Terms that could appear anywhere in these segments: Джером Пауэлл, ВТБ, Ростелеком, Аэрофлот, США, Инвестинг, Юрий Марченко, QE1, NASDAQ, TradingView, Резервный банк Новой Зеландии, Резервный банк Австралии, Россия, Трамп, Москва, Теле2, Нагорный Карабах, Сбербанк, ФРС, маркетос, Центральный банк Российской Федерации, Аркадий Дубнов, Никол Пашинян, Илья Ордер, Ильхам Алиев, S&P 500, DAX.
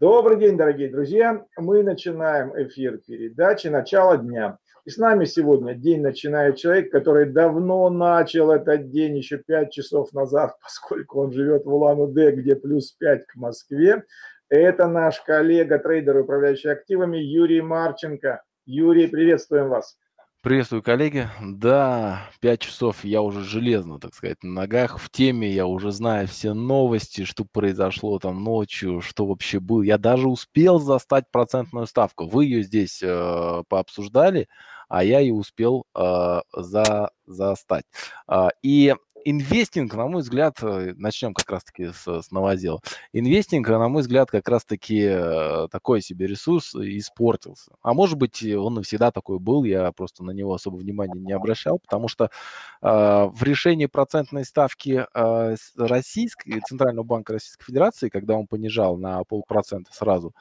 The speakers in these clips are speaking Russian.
Добрый день, дорогие друзья! Мы начинаем эфир передачи «Начало дня». И с нами сегодня день начинает человек, который давно начал этот день, еще 5 часов назад, поскольку он живет в Улан-Удэ, где плюс 5 к Москве. Это наш коллега, трейдер, управляющий активами, Юрий Марченко. Юрий, приветствуем вас. Приветствую, коллеги. Да, 5 часов я уже железно, так сказать, на ногах, в теме, я уже знаю все новости, что произошло там ночью, что вообще было. Я даже успел застать процентную ставку. Вы ее здесь пообсуждали, а я ее успел застать. И инвестинг, на мой взгляд, начнем как раз-таки с новозела. Инвестинг, на мой взгляд, как раз-таки такой себе ресурс испортился. А может быть, он и всегда такой был, я просто на него особо внимания не обращал, потому что в решении процентной ставки Центрального банка Российской Федерации, когда он понижал на 0,5% сразу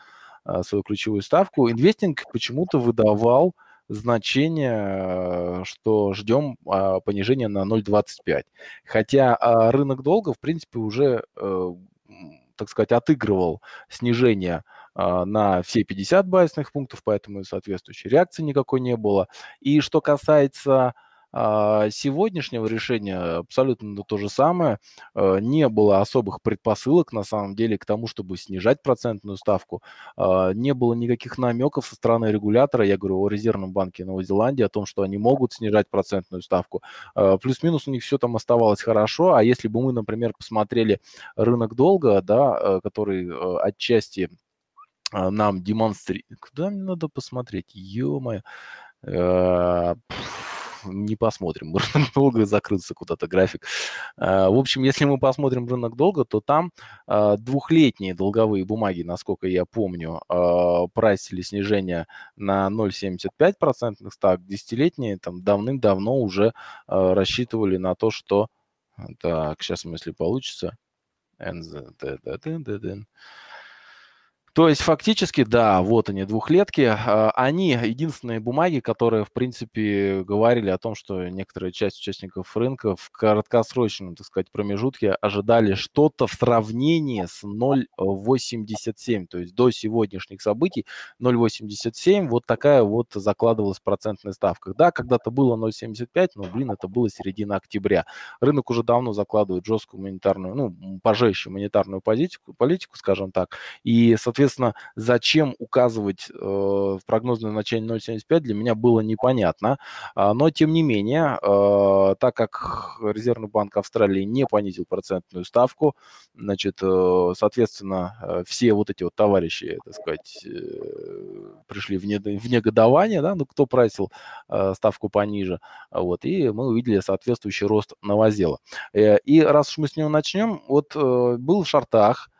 свою ключевую ставку, инвестинг почему-то выдавал значение, что ждем понижения на 0,25. Хотя рынок долга, в принципе, уже, так сказать, отыгрывал снижение на все 50 базисных пунктов, поэтому соответствующей реакции никакой не было. И что касается сегодняшнего решения, абсолютно то же самое. Не было особых предпосылок, на самом деле, к тому, чтобы снижать процентную ставку. Не было никаких намеков со стороны регулятора, я говорю о Резервном банке Новой Зеландии, о том, что они могут снижать процентную ставку. Плюс-минус у них все там оставалось хорошо, а если бы мы, например, посмотрели рынок долга, да, который отчасти нам демонстрирует... Куда мне надо посмотреть? Ё-моё... Не посмотрим, рынок долга закрылся куда-то, график. В общем, если мы посмотрим рынок долга, то там двухлетние долговые бумаги, насколько я помню, прайсили снижение на 0,75%, так, десятилетние там давным-давно уже рассчитывали на то, что... Так, сейчас, если получится... То есть фактически, да, вот они, двухлетки, они единственные бумаги, которые, в принципе, говорили о том, что некоторая часть участников рынка в краткосрочном, так сказать, промежутке ожидали что-то в сравнении с 0,87, то есть до сегодняшних событий 0,87, вот такая вот закладывалась процентная ставка. Да, когда-то было 0,75, но, блин, это было середина октября. Рынок уже давно закладывает жесткую монетарную, ну, пожестче монетарную политику, скажем так, и, соответственно, зачем указывать в прогнозное значение 0,75 для меня было непонятно, но тем не менее, так как Резервный банк Австралии не понизил процентную ставку, значит, соответственно, все вот эти вот товарищи, так сказать, пришли в негодование, да, ну, кто прайсил ставку пониже, вот, и мы увидели соответствующий рост новозела. И раз уж мы с него начнем, вот был в шортах,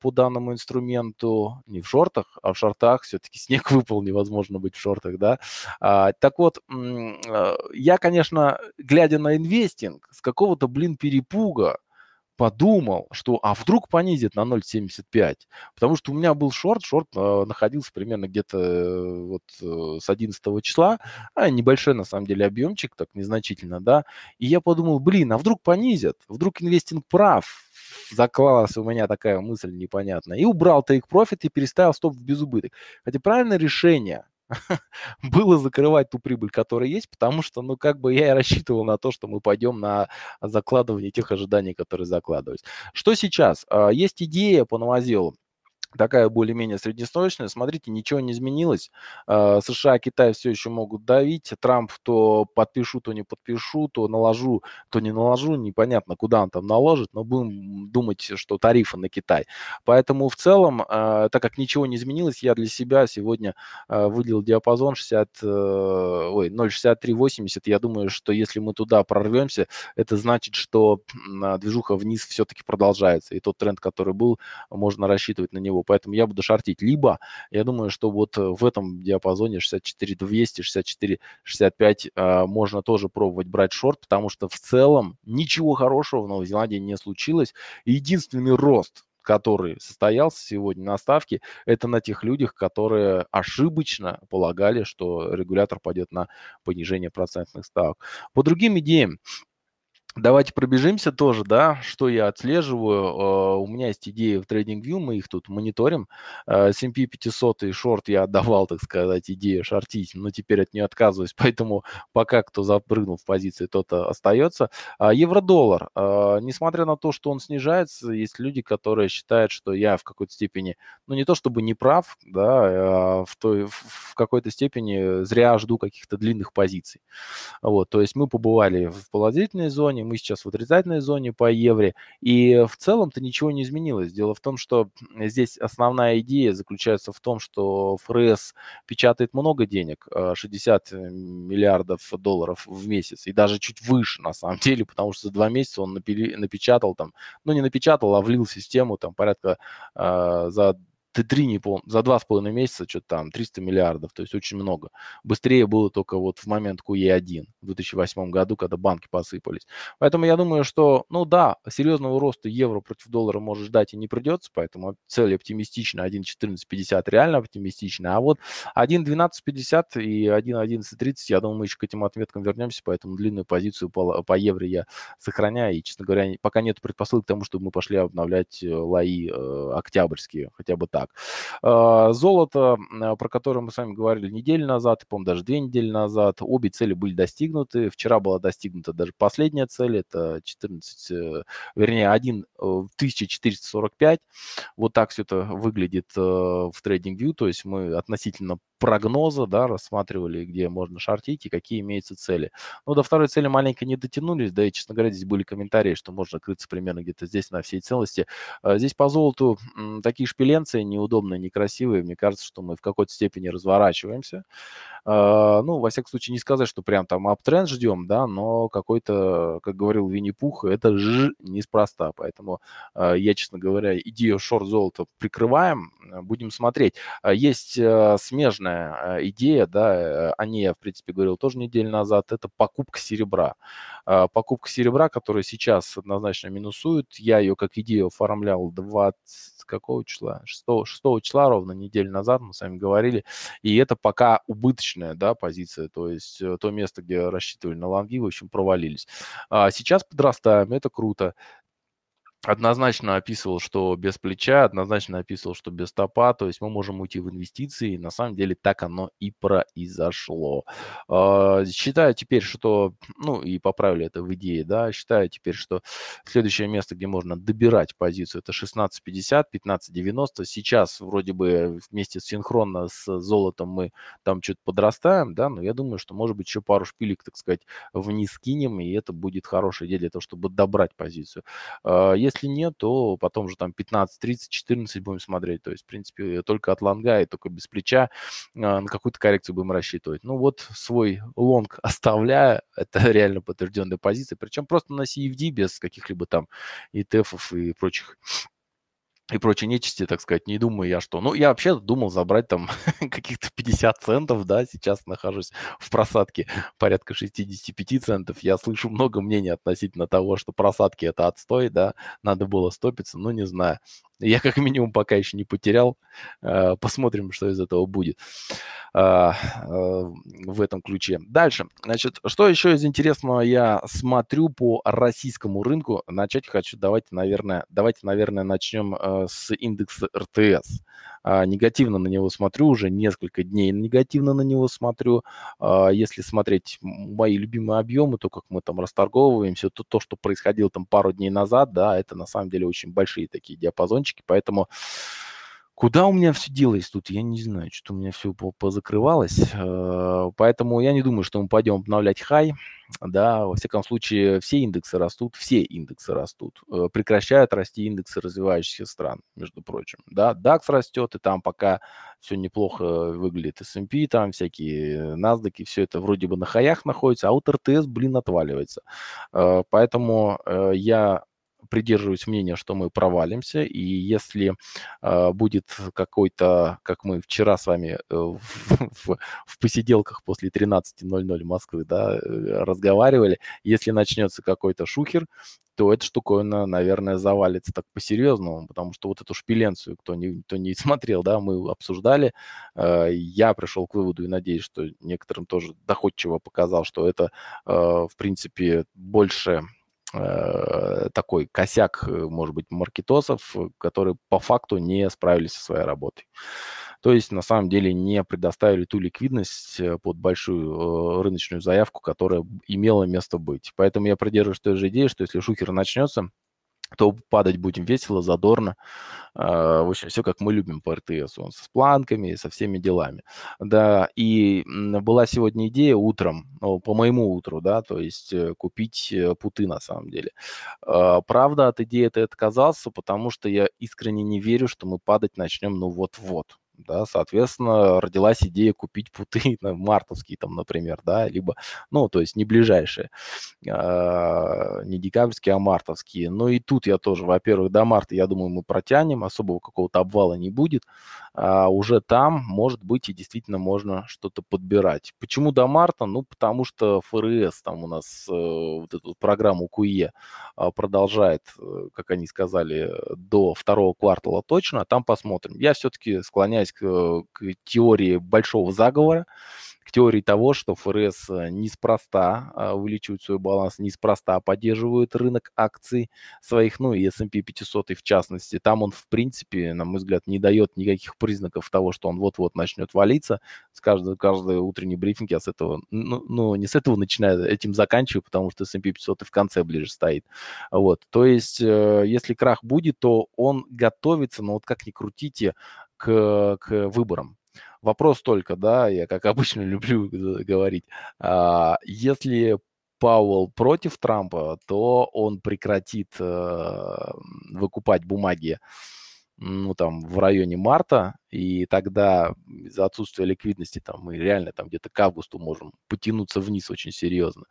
по данному инструменту, не в шортах, а в шортах, все-таки снег выпал, невозможно быть в шортах, да. Так вот, я, конечно, глядя на инвестинг, с какого-то, блин, перепуга подумал, что а вдруг понизит на 0,75, потому что у меня был шорт находился примерно где-то вот с 11 числа, небольшой на самом деле объемчик, так незначительно, да, и я подумал, блин, а вдруг понизят, вдруг инвестинг прав, заклалась у меня такая мысль непонятная, и убрал тейк-профит и переставил стоп в безубыток. Хотя правильное решение было закрывать ту прибыль, которая есть, потому что, ну, как бы я и рассчитывал на то, что мы пойдем на закладывание тех ожиданий, которые закладывались. Что сейчас? Есть идея по новозелу, такая более-менее среднесрочная. Смотрите, ничего не изменилось. США, Китай все еще могут давить. Трамп то подпишу, то не подпишу, то наложу, то не наложу. Непонятно, куда он там наложит, но будем думать, что тарифы на Китай. Поэтому в целом, так как ничего не изменилось, я для себя сегодня выделил диапазон 0,6380. Я думаю, что если мы туда прорвемся, это значит, что движуха вниз все-таки продолжается. И тот тренд, который был, можно рассчитывать на него. Поэтому я буду шортить. Либо я думаю, что вот в этом диапазоне 64-200, 64-65 можно тоже пробовать брать шорт, потому что в целом ничего хорошего в Новой Зеландии не случилось. Единственный рост, который состоялся сегодня на ставке, это на тех людях, которые ошибочно полагали, что регулятор пойдет на понижение процентных ставок. По другим идеям. Давайте пробежимся тоже, да, что я отслеживаю. У меня есть идеи в TradingView, мы их тут мониторим. S&P 500 и шорт я отдавал, так сказать, идею шортить, но теперь от нее отказываюсь, поэтому пока кто запрыгнул в позиции, тот остается. Евро-доллар. Несмотря на то, что он снижается, есть люди, которые считают, что я в какой-то степени, ну не то чтобы не прав, да, в какой-то степени зря жду каких-то длинных позиций. Вот, то есть мы побывали в положительной зоне, мы сейчас в отрицательной зоне по евро, и в целом-то ничего не изменилось. Дело в том, что здесь основная идея заключается в том, что ФРС печатает много денег, 60 миллиардов долларов в месяц, и даже чуть выше на самом деле, потому что за 2 месяца он напечатал там, ну не напечатал, а влил в систему там порядка за 2,5 месяца что-то там 300 миллиардов, то есть очень много. Быстрее было только вот в момент QE1 в 2008 году, когда банки посыпались. Поэтому я думаю, что, ну да, серьезного роста евро против доллара может ждать и не придется, поэтому цель оптимистичная, 1,1450 реально оптимистичная, а вот 1,1250 и 1,1130, я думаю, мы еще к этим отметкам вернемся, поэтому длинную позицию по евро я сохраняю, и, честно говоря, пока нет предпосылок к тому, чтобы мы пошли обновлять лои октябрьские, хотя бы так. Золото, про которое мы с вами говорили неделю назад, и, по-моему, даже 2 недели назад, обе цели были достигнуты. Вчера была достигнута даже последняя цель, это 1445. Вот так все это выглядит в TradingView, то есть мы относительно прогноза, да, рассматривали, где можно шортить и какие имеются цели. Ну, до второй цели маленько не дотянулись, да и, честно говоря, здесь были комментарии, что можно крыться примерно где-то здесь на всей целости. Здесь по золоту такие шпиленцы неудобные, некрасивые. Мне кажется, что мы в какой-то степени разворачиваемся. Ну, во всяком случае, не сказать, что прям там аптренд ждем, да, но какой-то, как говорил Винни-Пух, это неспроста. Поэтому я, честно говоря, идею шорт золота прикрываем, будем смотреть. Есть смежная идея, да, о ней я, в принципе, говорил тоже неделю назад, это покупка серебра. Покупка серебра, которая сейчас однозначно минусует, я ее как идею оформлял 6 числа ровно неделю назад, мы с вами говорили, и это пока убыточная, да, позиция, то есть то место, где рассчитывали на лонги, в общем, провалились. Сейчас подрастаем, это круто. Однозначно описывал, что без плеча, однозначно описывал, что без стопа, то есть мы можем уйти в инвестиции, и на самом деле так оно и произошло. Считаю теперь, что, ну и поправили это в идее, да, считаю теперь, что следующее место, где можно добирать позицию, это 16.50, 15.90, сейчас вроде бы вместе синхронно с золотом мы там что-то подрастаем, да, но я думаю, что может быть еще пару шпилек, так сказать, вниз кинем, и это будет хорошая идея для того, чтобы добрать позицию. Если нет, то потом же там 15, 30, 14 будем смотреть. То есть, в принципе, только от лонга и только без плеча на какую-то коррекцию будем рассчитывать. Ну вот, свой лонг оставляя, это реально подтвержденная позиция. Причем просто на CFD без каких-либо там ETF-ов и прочих. И прочей нечисти, так сказать, не думаю я что. Ну, я вообще думал забрать там каких-то 50 центов, да, сейчас нахожусь в просадке порядка 65 центов. Я слышу много мнений относительно того, что просадки это отстой, да, надо было стопиться, но не знаю. Я как минимум пока еще не потерял. Посмотрим, что из этого будет в этом ключе. Дальше. Значит, что еще из интересного я смотрю по российскому рынку? Начать хочу. Давайте, наверное, начнем с индекса РТС. Негативно на него смотрю, уже несколько дней негативно на него смотрю. Если смотреть мои любимые объемы, то, как мы там расторговываемся, то то, что происходило там пару дней назад, да, это на самом деле очень большие такие диапазончики, поэтому... Куда у меня все делось тут, я не знаю, что-то у меня все позакрывалось, поэтому я не думаю, что мы пойдем обновлять хай, да, во всяком случае все индексы растут, прекращают расти индексы развивающихся стран, между прочим, да, DAX растет, и там пока все неплохо выглядит, S&P, там всякие NASDAQ, и все это вроде бы на хаях находится, а вот RTS, блин, отваливается, поэтому я... придерживаюсь мнения, что мы провалимся, и если будет какой-то, как мы вчера с вами в посиделках после 13:00 Москвы, да, разговаривали, если начнется какой-то шухер, то эта штуковина, наверное, завалится так по-серьезному, потому что вот эту шпиленцию, кто не смотрел, да, мы обсуждали. Я пришел к выводу и надеюсь, что некоторым тоже доходчиво показал, что это, в принципе, больше... такой косяк, может быть, маркетосов, которые по факту не справились со своей работой. То есть, на самом деле, не предоставили ту ликвидность под большую рыночную заявку, которая имела место быть. Поэтому я придерживаюсь той же идеи, что если шухер начнется, то падать будем весело, задорно. В общем, все, как мы любим по РТС. Он с планками, со всеми делами. Да, и была сегодня идея утром, по моему утру, да, то есть купить путы на самом деле. Правда, от идеи это отказался, потому что я искренне не верю, что мы падать начнем ну вот-вот. Да, соответственно, родилась идея купить путы мартовские, там, например, да, либо, ну, то есть не ближайшие, не декабрьские, а мартовские. Но и тут я тоже, во-первых, до марта, я думаю, мы протянем, особого какого-то обвала не будет. Уже там, может быть, и действительно можно что-то подбирать. Почему до марта? Ну, потому что ФРС там у нас вот эту программу QE продолжает, как они сказали, до второго квартала точно, а там посмотрим. Я все-таки склоняюсь к теории большого заговора, к теории того, что ФРС неспроста увеличивает свой баланс, неспроста поддерживает рынок акций своих, ну и S&P 500 в частности. Там он, в принципе, на мой взгляд, не дает никаких признаков того, что он вот-вот начнет валиться. С каждой утренней брифинг я с этого, ну не с этого начинаю, этим заканчиваю, потому что S&P 500 в конце ближе стоит. Вот. То есть, если крах будет, то он готовится, но вот как ни крутите, к выборам. Вопрос только, да, я как обычно люблю говорить, если Пауэлл против Трампа, то он прекратит выкупать бумаги, ну, там, в районе марта, и тогда из-за отсутствия ликвидности там, мы реально там где-то к августу можем потянуться вниз очень серьезно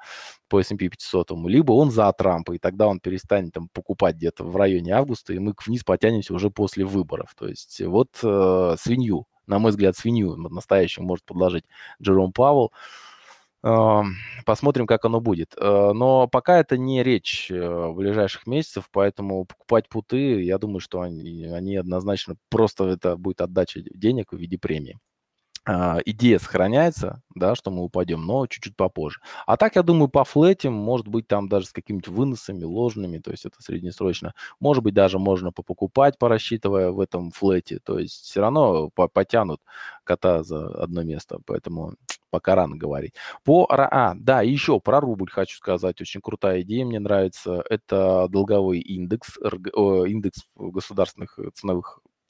по S&P 500, либо он за Трампа, и тогда он перестанет там покупать где-то в районе августа, и мы вниз потянемся уже после выборов. То есть вот свинью, на мой взгляд, свинью настоящую может подложить Джером Пауэлл. Посмотрим, как оно будет. Но пока это не речь ближайших месяцев, поэтому покупать путы, я думаю, что они однозначно просто это будет отдача денег в виде премии. Идея сохраняется, да, что мы упадем, но чуть-чуть попозже. А так, я думаю, по флетим, может быть, там даже с какими-то выносами ложными, то есть это среднесрочно. Может быть, даже можно попокупать, порассчитывая в этом флете. То есть все равно потянут кота за одно место, поэтому пока рано говорить. Да, еще про рубль хочу сказать. Очень крутая идея, мне нравится. Это долговой индекс, индекс государственных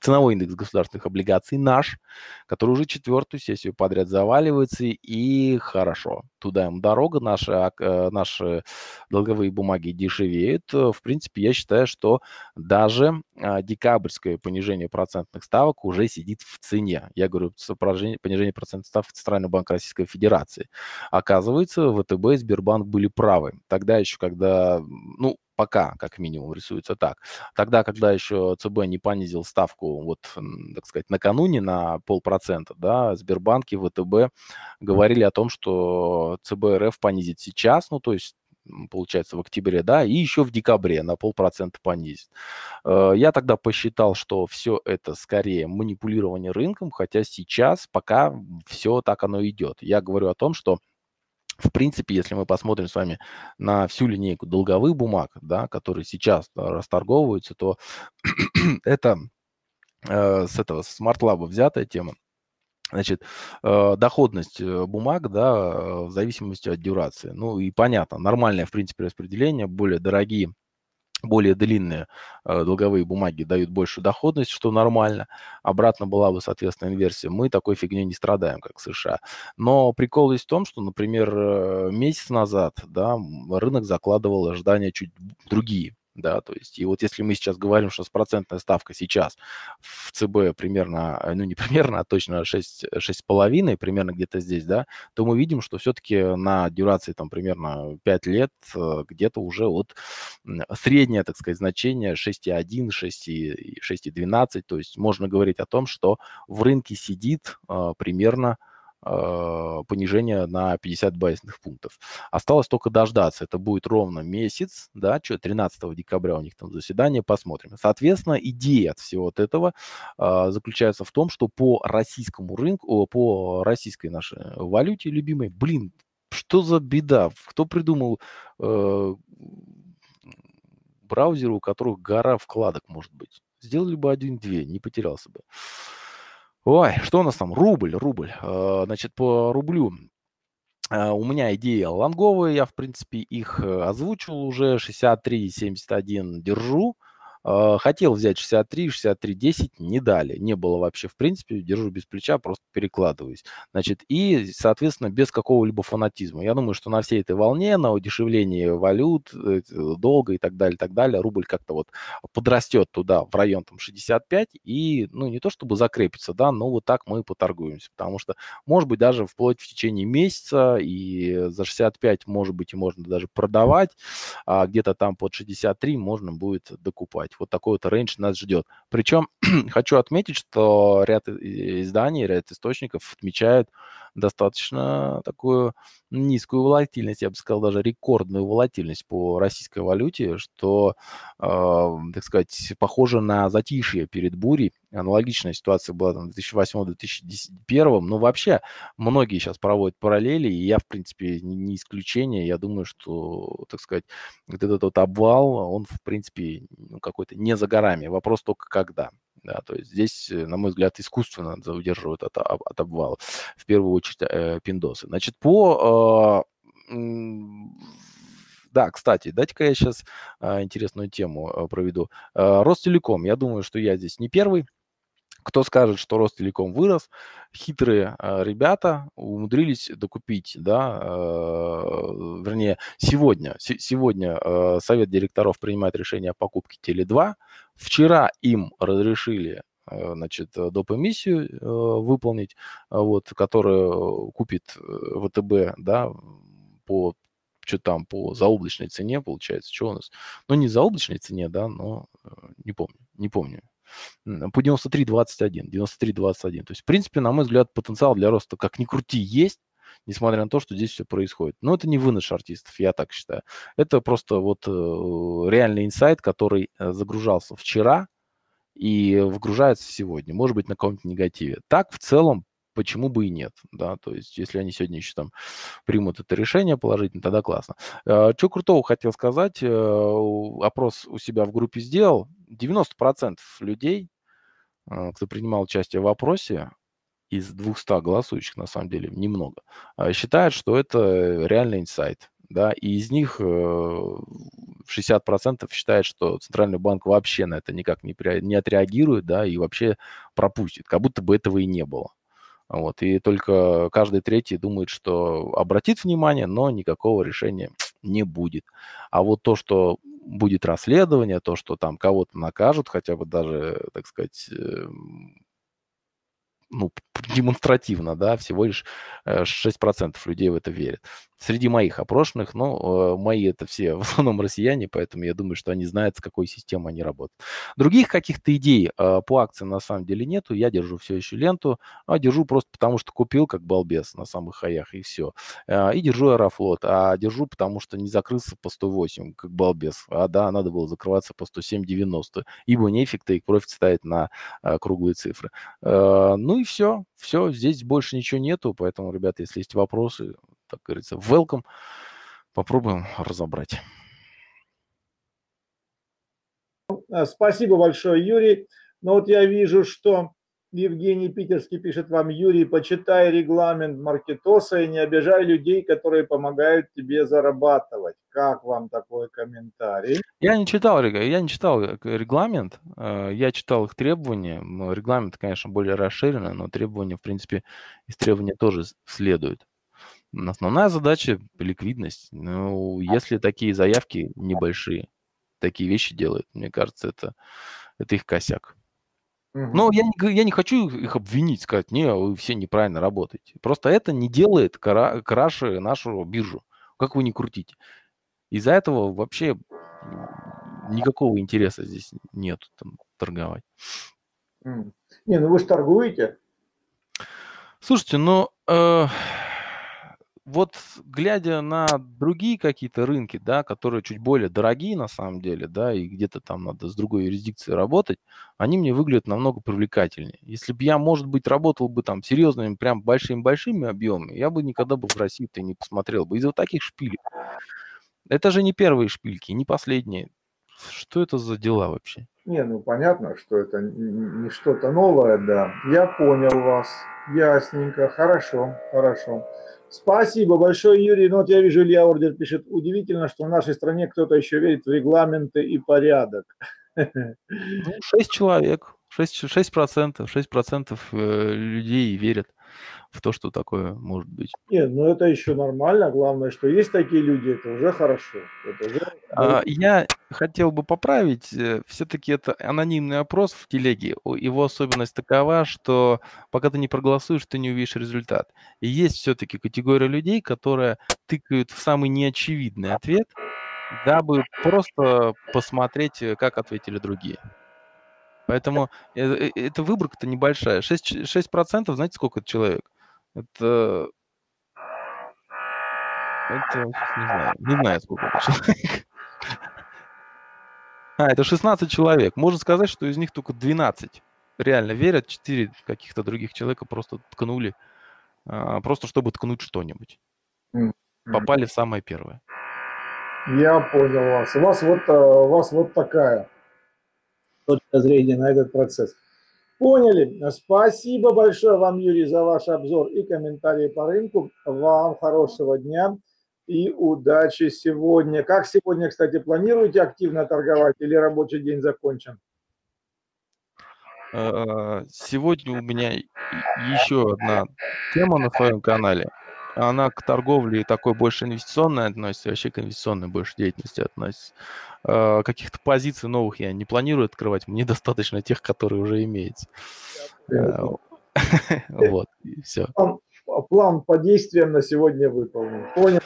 ценовой индекс государственных облигаций наш, который уже четвертую сессию подряд заваливается, и хорошо. Туда им дорога, наши долговые бумаги дешевеют. В принципе, я считаю, что даже декабрьское понижение процентных ставок уже сидит в цене. Я говорю про понижение процентных ставок Центрального банка Российской Федерации. Оказывается, ВТБ и Сбербанк были правы. Тогда еще, когда... ну, пока, как минимум, рисуется так. Тогда, когда еще ЦБ не понизил ставку, вот, так сказать, накануне на 0,5%, да, Сбербанк и ВТБ говорили о том, что ЦБ РФ понизит сейчас, ну, то есть, получается, в октябре, да, и еще в декабре на 0,5% понизит. Я тогда посчитал, что все это скорее манипулирование рынком, хотя сейчас пока все так оно идет. Я говорю о том, что в принципе, если мы посмотрим с вами на всю линейку долговых бумаг, да, которые сейчас расторговываются, то это с этого SmartLab взятая тема. Значит, доходность бумаг, да, в зависимости от дюрации. Ну и понятно, нормальное, в принципе, распределение, более дорогие, более длинные долговые бумаги дают большую доходность, что нормально. Обратно была бы, соответственно, инверсия. Мы такой фигней не страдаем, как США. Но прикол есть в том, что, например, месяц назад, да, рынок закладывал ожидания чуть другие. Да, то есть, и вот если мы сейчас говорим, что процентная ставка сейчас в ЦБ примерно, ну не примерно, а точно 6,5, примерно где-то здесь, да, то мы видим, что все-таки на дюрации там примерно 5 лет где-то уже вот среднее, так сказать, значение 6,1, 6,12, то есть можно говорить о том, что в рынке сидит примерно понижение на 50 базисных пунктов. Осталось только дождаться. Это будет ровно месяц, да, 13 декабря у них там заседание, посмотрим. Соответственно, идея от всего от этого заключается в том, что по российскому рынку, по российской нашей валюте любимой, блин, что за беда? Кто придумал браузеры, у которых гора вкладок может быть. Сделали бы один-две, не потерялся бы. Ой, что у нас там? Рубль. Значит, по рублю. У меня идеи лонговые, я, в принципе, их озвучил уже. 63,71 держу. Хотел взять 63, 10 не дали. Не было вообще, в принципе, держу без плеча, просто перекладываюсь. Значит, и, соответственно, без какого-либо фанатизма. Я думаю, что на всей этой волне, на удешевлении валют, долга и так далее, рубль как-то вот подрастет туда, в район там 65, и, ну, не то чтобы закрепится, да, но вот так мы и поторгуемся, потому что, может быть, даже вплоть в течение месяца, и за 65, может быть, и можно даже продавать, а где-то там под 63 можно будет докупать. Вот такой вот рейндж нас ждет. Причем хочу отметить, что ряд изданий, ряд источников отмечают достаточно такую низкую волатильность, я бы сказал, даже рекордную волатильность по российской валюте, что, так сказать, похоже на затишье перед бурей. Аналогичная ситуация была в 2008-2001, но вообще многие сейчас проводят параллели, и я, в принципе, не исключение. Я думаю, что, так сказать, вот этот вот обвал, он, в принципе, какой-то не за горами. Вопрос только когда. Да, то есть здесь, на мой взгляд, искусственно удерживают от обвала, в первую очередь, пиндосы. Значит, по... Да, кстати, дайте-ка я сейчас интересную тему проведу. Ростелеком, я думаю, что я здесь не первый. Кто скажет, что Ростелеком вырос, хитрые ребята умудрились докупить, да, вернее, сегодня совет директоров принимает решение о покупке Теле2. Вчера им разрешили, значит, доп. Эмиссию выполнить, вот, которую купит ВТБ, да, по... Что там по заоблачной цене получается? Что у нас? Ну, не заоблачной цене, да, но не помню. По 93.21. То есть, в принципе, на мой взгляд, потенциал для роста как ни крути есть, несмотря на то, что здесь все происходит. Но это не вынос артистов, я так считаю. Это просто вот реальный инсайт, который загружался вчера и выгружается сегодня. Может быть, на каком-то негативе. Так, в целом, почему бы и нет, да, то есть если они сегодня еще там примут это решение положительно, тогда классно. Что крутого хотел сказать, опрос у себя в группе сделал, 90% людей, кто принимал участие в опросе, из 200 голосующих, на самом деле, немного, считают, что это реальный инсайт, да, и из них 60% считает, что Центральный банк вообще на это никак не отреагирует, да, и вообще пропустит, как будто бы этого и не было. Вот, и только каждый третий думает, что обратит внимание, но никакого решения не будет. А вот то, что будет расследование, то, что там кого-то накажут, хотя бы даже, так сказать, ну, демонстративно, да, всего лишь 6% людей в это верят. Среди моих опрошенных, ну, мои это все в основном россияне, поэтому я думаю, что они знают, с какой системой они работают. Других каких-то идей по акциям на самом деле нету, я держу все еще ленту, а держу просто потому, что купил как балбес на самых хаях, и все. И держу Аэрофлот, а держу потому, что не закрылся по 108, как балбес, а да, надо было закрываться по 107,90, ибо нефиг тейк-профит ставить на круглые цифры. Ну и все, здесь больше ничего нету, поэтому, ребята, если есть вопросы, так говорится, welcome, попробуем разобрать. Спасибо большое, Юрий. Но вот я вижу, что Евгений Питерский пишет вам: Юрий, почитай регламент маркетоса и не обижай людей, которые помогают тебе зарабатывать. Как вам такой комментарий? Я не читал регламент, я читал их требования. Регламент, конечно, более расширенный, но требования, в принципе, из требований тоже следуют. Основная задача – ликвидность. Ну, если такие заявки небольшие, такие вещи делают, мне кажется, это их косяк. Но я не хочу их обвинить, сказать: не, вы все неправильно работаете. Просто это не делает краше нашу биржу, как вы ни крутите. Из-за этого вообще никакого интереса здесь нет там торговать. Не, ну вы же торгуете. Слушайте, ну... Вот глядя на другие какие-то рынки, да, которые чуть более дорогие на самом деле, да, и где-то там надо с другой юрисдикцией работать, они мне выглядят намного привлекательнее. Если бы я, может быть, работал бы там серьезными, прям большими-большими объемами, я бы никогда бы в России-то не посмотрел бы из-за вот таких шпилек. Это же не первые шпильки, не последние. Что это за дела вообще? Не, ну понятно, что это не что-то новое, да. Я понял вас. Ясненько. Хорошо, хорошо. Спасибо большое, Юрий. Ну вот я вижу, Илья Ордер пишет. Удивительно, что в нашей стране кто-то еще верит в регламенты и порядок. Ну, 6 человек, 6% людей верят в то, что такое может быть. Нет, ну это еще нормально. Главное, что есть такие люди, это уже хорошо. Это уже... Я хотел бы поправить. Все-таки это анонимный опрос в телеге. Его особенность такова, что пока ты не проголосуешь, ты не увидишь результат. И есть все-таки категория людей, которые тыкают в самый неочевидный ответ, дабы просто посмотреть, как ответили другие. Поэтому эта выборка-то небольшая. 6%, знаете, сколько это человек? Это не знаю, сколько это человек. Это 16 человек. Можно сказать, что из них только 12 реально верят, 4 каких-то других человека просто ткнули, просто чтобы ткнуть что-нибудь. Попали в самое первое. Я понял вас. У вас вот такая точка зрения на этот процесс. Поняли. Спасибо большое вам, Юрий, за ваш обзор и комментарии по рынку. Вам хорошего дня и удачи сегодня. Как сегодня, кстати, планируете активно торговать или рабочий день закончен? Сегодня у меня еще одна тема на своем канале. Она к торговле такой больше инвестиционной относится, вообще к инвестиционной больше деятельности относится. Каких-то позиций новых я не планирую открывать, мне достаточно тех, которые уже имеются. Вот, и все. План по действиям на сегодня выполнен. Понял?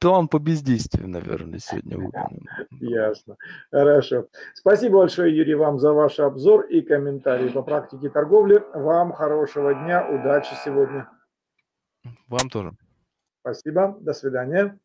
План по бездействию, наверное, сегодня выполнен. Ясно. Хорошо. Спасибо большое, Юрий, вам за ваш обзор и комментарии по практике торговли. Вам хорошего дня, удачи сегодня. Вам тоже. Спасибо. До свидания.